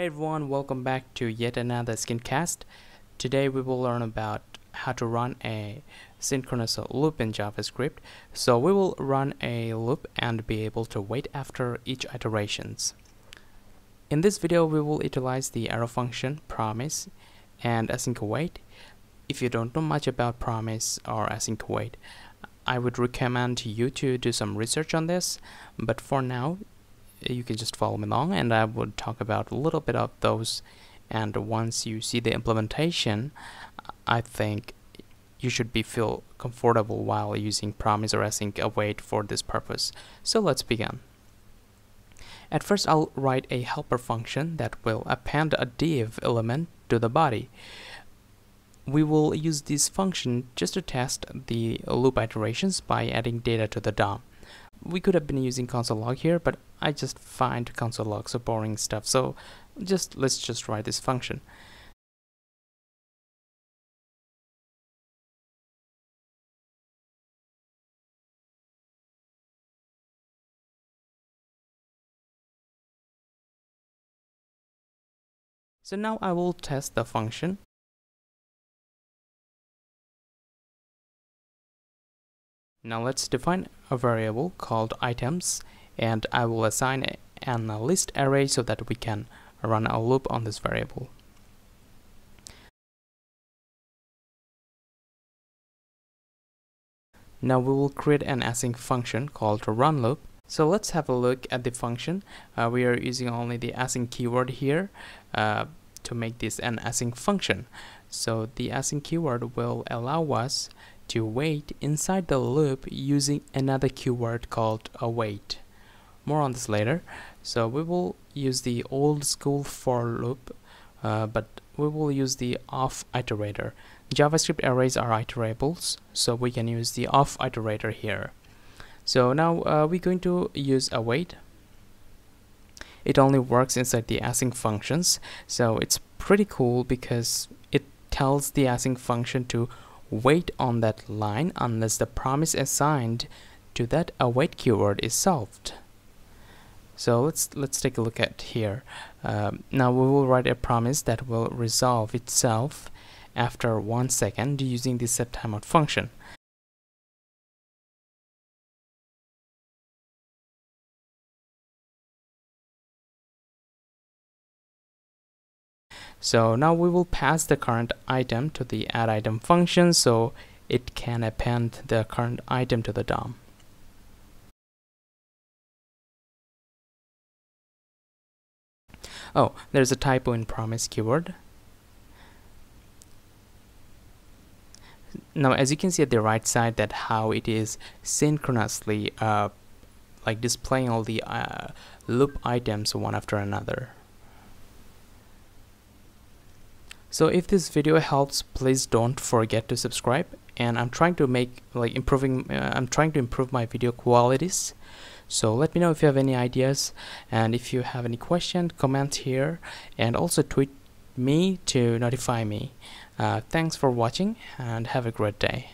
Hey everyone, welcome back to yet another Skincast. Today we will learn about how to run a synchronous loop in JavaScript. So we will run a loop and be able to wait after each iterations. In this video we will utilize the arrow function promise and async/await. If you don't know much about promise or async/await, I would recommend you to do some research on this, but for now you can just follow me along and I would talk about a little bit of those, and once you see the implementation I think you should feel comfortable while using promise or async/await for this purpose. So let's begin. At first I'll write a helper function that will append a div element to the body. We will use this function just to test the loop iterations by adding data to the DOM. We could have been using console log here, but I just find console log so boring stuff, so let's just write this function. So now I will test the function. Now let's define a variable called items, and I will assign an list array so that we can run a loop on this variable. Now we will create an async function called runLoop. So let's have a look at the function. We are using only the async keyword here to make this an async function. So the async keyword will allow us to wait inside the loop using another keyword called await. More on this later. So we will use the old school for loop, but we will use the off iterator. JavaScript arrays are iterables, so we can use the off iterator here. So now we're going to use await. It only works inside the async functions, so it's pretty cool because it tells the async function to wait on that line unless the promise assigned to that await keyword is solved. So let's take a look at here. Now we will write a promise that will resolve itself after 1 second using the setTimeout function. So now we will pass the current item to the addItem function so it can append the current item to the DOM. Oh, there's a typo in promise keyword. Now as you can see at the right side that how it is synchronously like displaying all the loop items one after another. So if this video helps, please don't forget to subscribe, and I'm trying to improve my video qualities. So let me know if you have any ideas, and if you have any question, comment here, and also tweet me to notify me. Thanks for watching and have a great day.